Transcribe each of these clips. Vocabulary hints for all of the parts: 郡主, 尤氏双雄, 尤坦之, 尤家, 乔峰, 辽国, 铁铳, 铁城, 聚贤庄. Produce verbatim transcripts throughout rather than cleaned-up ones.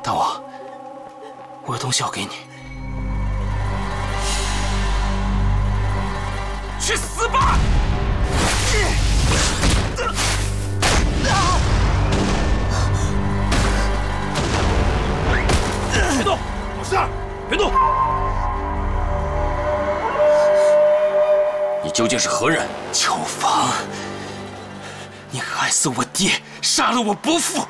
大王，我有东西要给你。去死吧！别动！老实点，别动！你究竟是何人？乔房，你害死我爹，杀了我伯父。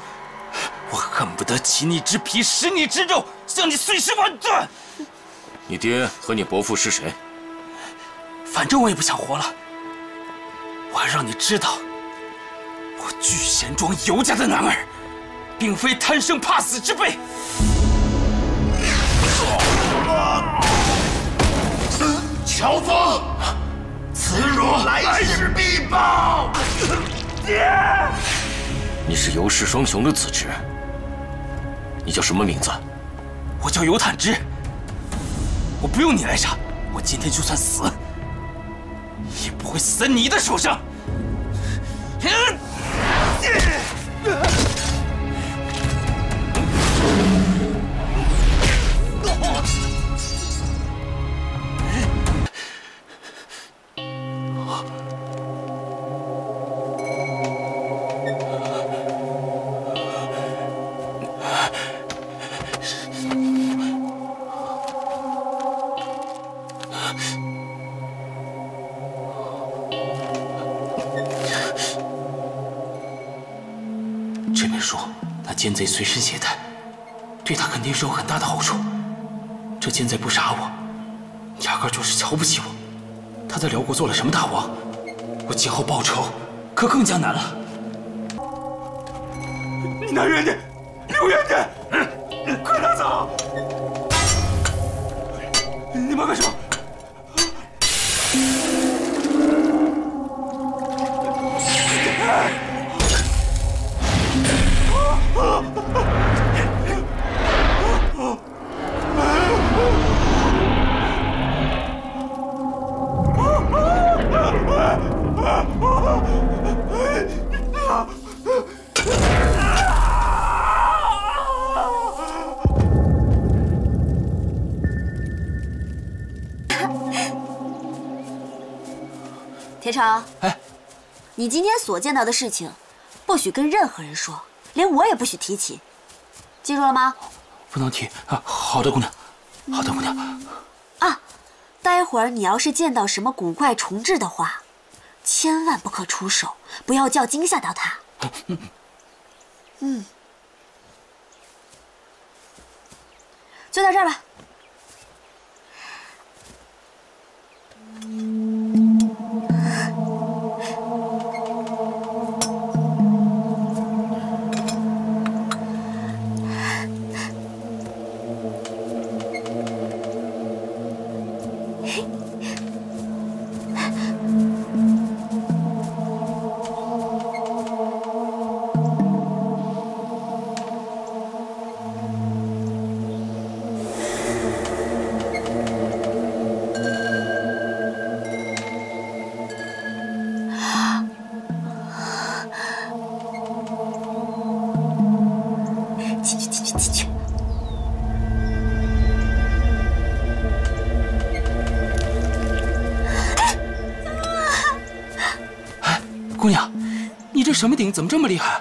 我恨不得起你之皮，食你之肉，将你碎尸万段。你爹和你伯父是谁？反正我也不想活了。我要让你知道，我聚贤庄尤家的男儿，并非贪生怕死之辈。乔峰，此辱来世必报。爹，你是尤氏双雄的子侄。 你叫什么名字？我叫尤坦之。我不用你来杀，我今天就算死，也不会死在你的手上。奸贼随身携带，对他肯定是有很大的好处。这奸贼不杀我，压根就是瞧不起我。他在辽国做了什么大王，我今后报仇可更加难了。你拿远点，离我远点！快拿走！你们干什么？ 田长，哎，你今天所见到的事情，不许跟任何人说，连我也不许提起，记住了吗？不能提啊！好的，姑娘，好的，姑娘。嗯、啊，待会儿你要是见到什么古怪重制的话，千万不可出手，不要叫惊吓到他。嗯。嗯。就到这儿吧。嗯 什么鼎怎么这么厉害，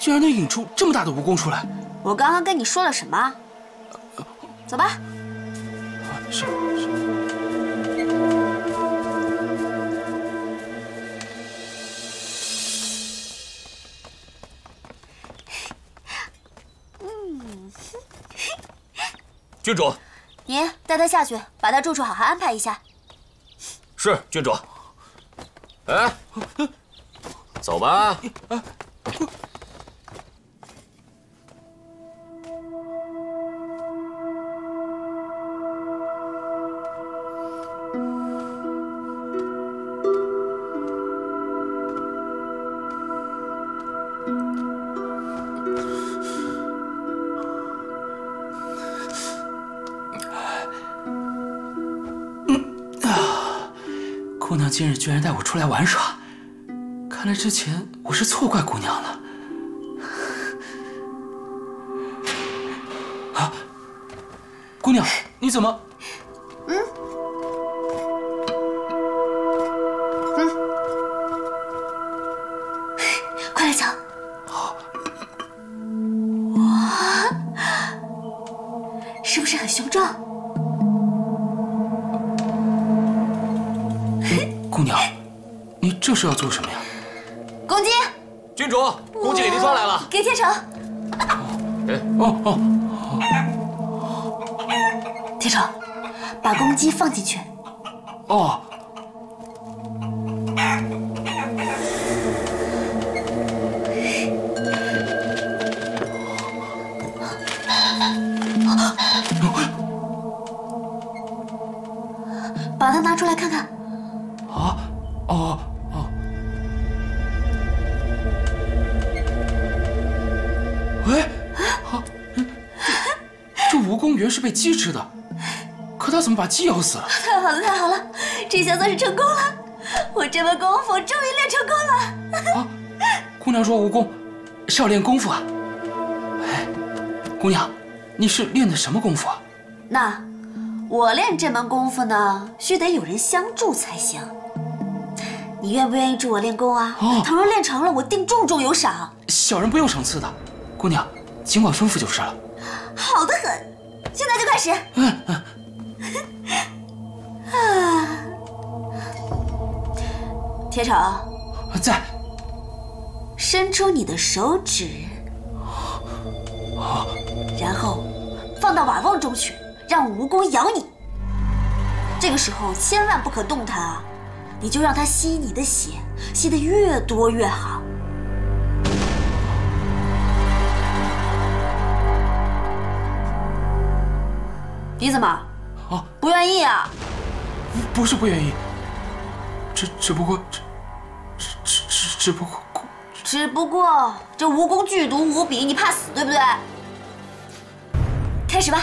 竟然能引出这么大的蜈蚣出来？我刚刚跟你说了什么？走吧。是是。嗯。郡主，您带他下去，把他住处好好安排一下。是，郡主。哎。 走吧。姑娘今日居然带我出来玩耍。 看来之前我是错怪姑娘了。啊，姑娘，你怎么？嗯，嗯，快来瞧。好，哇，是不是很雄壮？姑娘，你这是要做什么呀？公鸡。郡主，公鸡给您抓来了，给贴成。哎，哦哦。 铁城，把公鸡放进去。哦。把它拿出来看看。啊，哦哦。喂，啊，这蜈蚣原是被鸡吃的。 可他怎么把鸡咬死了？太好了，太好了，这下算是成功了！我这门功夫终于练成功了。啊，姑娘说蜈蚣是要练功夫啊？哎，姑娘，你是练的什么功夫啊？那我练这门功夫呢，须得有人相助才行。你愿不愿意助我练功啊？哦，倘若练成了，我定重重有赏。小人不用赏赐的，姑娘尽管吩咐就是了。好得很，现在就开始。嗯嗯。 啊，铁铳，在。伸出你的手指，然后放到瓦瓮中去，让蜈蚣咬你。这个时候千万不可动弹啊！你就让它吸你的血，吸得越多越好。你怎么？ 啊，不愿意啊！不是不愿意，只只不过，只只只只不过，只不过这蜈蚣剧毒无比，你怕死对不对？开始吧。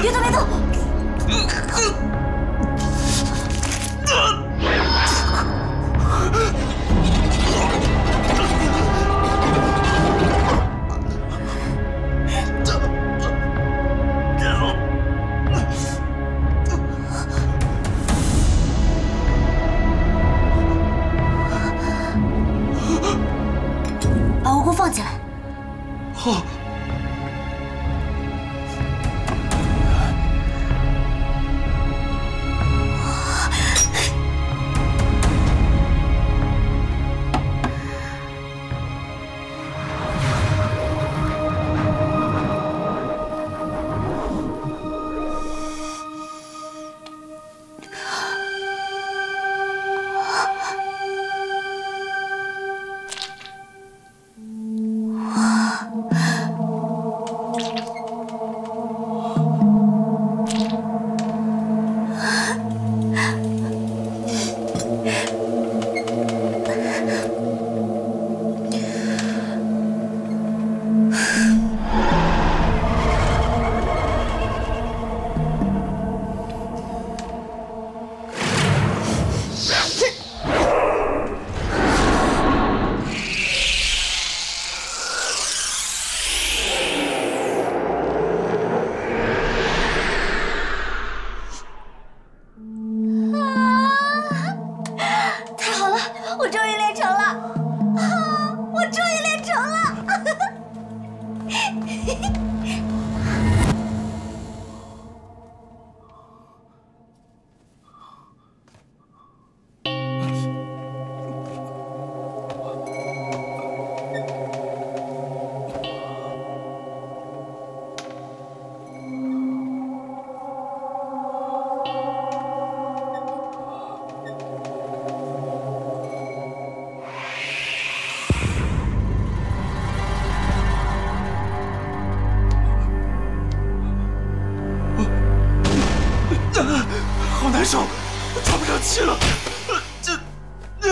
别动，别动！好难受，我喘不上气了，这，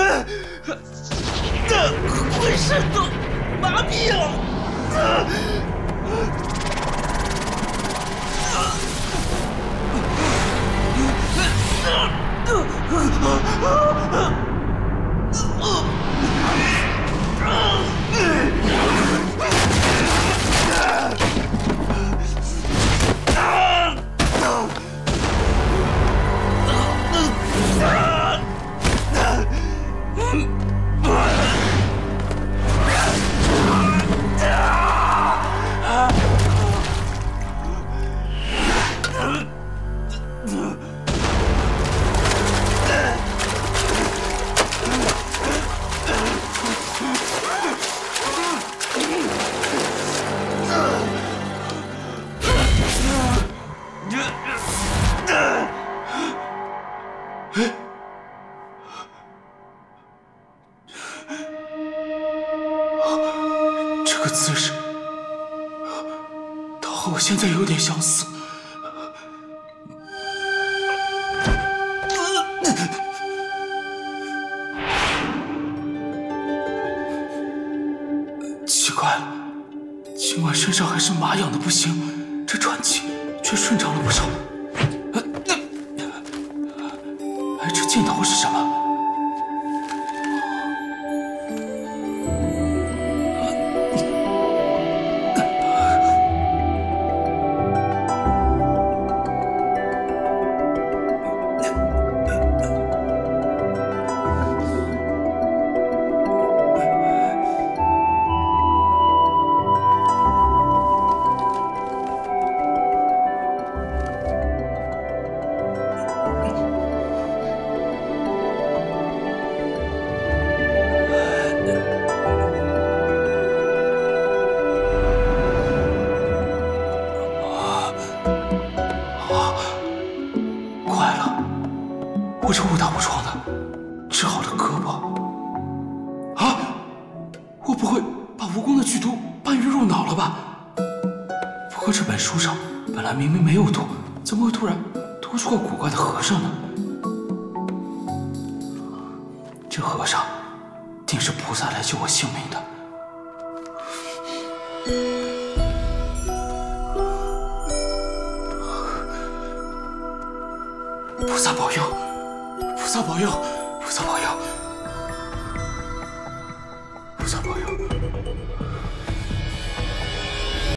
这浑身都麻痹了。菩萨保佑，菩萨保佑，菩萨保佑！